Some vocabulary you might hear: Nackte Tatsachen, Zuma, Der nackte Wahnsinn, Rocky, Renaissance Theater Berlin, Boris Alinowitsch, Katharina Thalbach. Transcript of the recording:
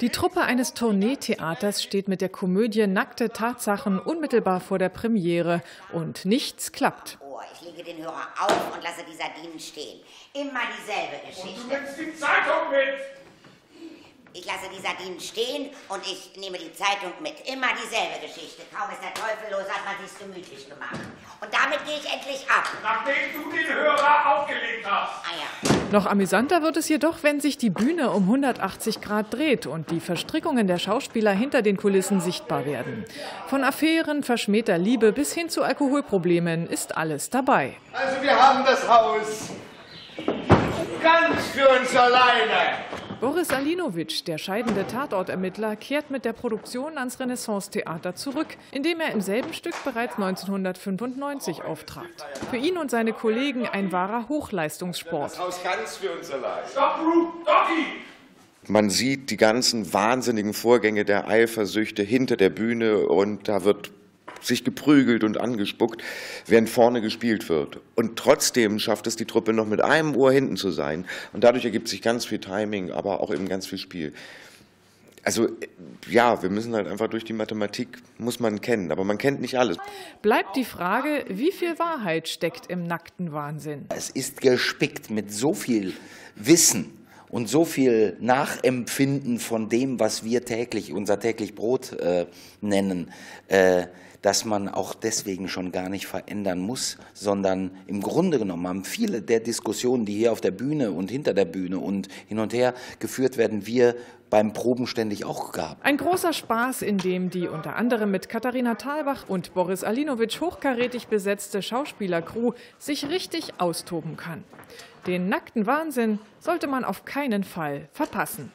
Die Truppe eines Tourneetheaters steht mit der Komödie Nackte Tatsachen unmittelbar vor der Premiere und nichts klappt. Oh, ich lege den Hörer auf und lasse die Sardinen stehen. Immer dieselbe Geschichte. Und du nimmst die Zeitung mit! Ich lasse die Sardinen stehen und ich nehme die Zeitung mit. Immer dieselbe Geschichte. Kaum ist der Teufel los, hat man sich's gemütlich gemacht. Und damit gehe ich endlich ab. Nachdem du den Hörer aufgelegt hast. Ah ja. Noch amüsanter wird es jedoch, wenn sich die Bühne um 180 Grad dreht und die Verstrickungen der Schauspieler hinter den Kulissen sichtbar werden. Von Affären, verschmähter Liebe bis hin zu Alkoholproblemen ist alles dabei. Also wir haben das Haus ganz für uns alleine. Boris Alinowitsch, der scheidende Tatortermittler, kehrt mit der Produktion ans Renaissance Theater zurück, in dem er im selben Stück bereits 1995 auftrat. Für ihn und seine Kollegen ein wahrer Hochleistungssport. Man sieht die ganzen wahnsinnigen Vorgänge der Eifersüchte hinter der Bühne und da wird sich geprügelt und angespuckt, während vorne gespielt wird. Und trotzdem schafft es die Truppe noch mit einem Ohr hinten zu sein. Und dadurch ergibt sich ganz viel Timing, aber auch eben ganz viel Spiel. Also ja, wir müssen halt einfach durch die Mathematik, muss man kennen, aber man kennt nicht alles. Bleibt die Frage, wie viel Wahrheit steckt im nackten Wahnsinn? Es ist gespickt mit so viel Wissen und so viel Nachempfinden von dem, was wir täglich, unser täglich Brot nennen, dass man auch deswegen schon gar nicht verändern muss, sondern im Grunde genommen haben viele der Diskussionen, die hier auf der Bühne und hinter der Bühne und hin und her geführt werden, wir beim Proben ständig auch gehabt. Ein großer Spaß, in dem die unter anderem mit Katharina Thalbach und Boris Alinowitsch hochkarätig besetzte Schauspielercrew sich richtig austoben kann. Den nackten Wahnsinn sollte man auf keinen Fall verpassen.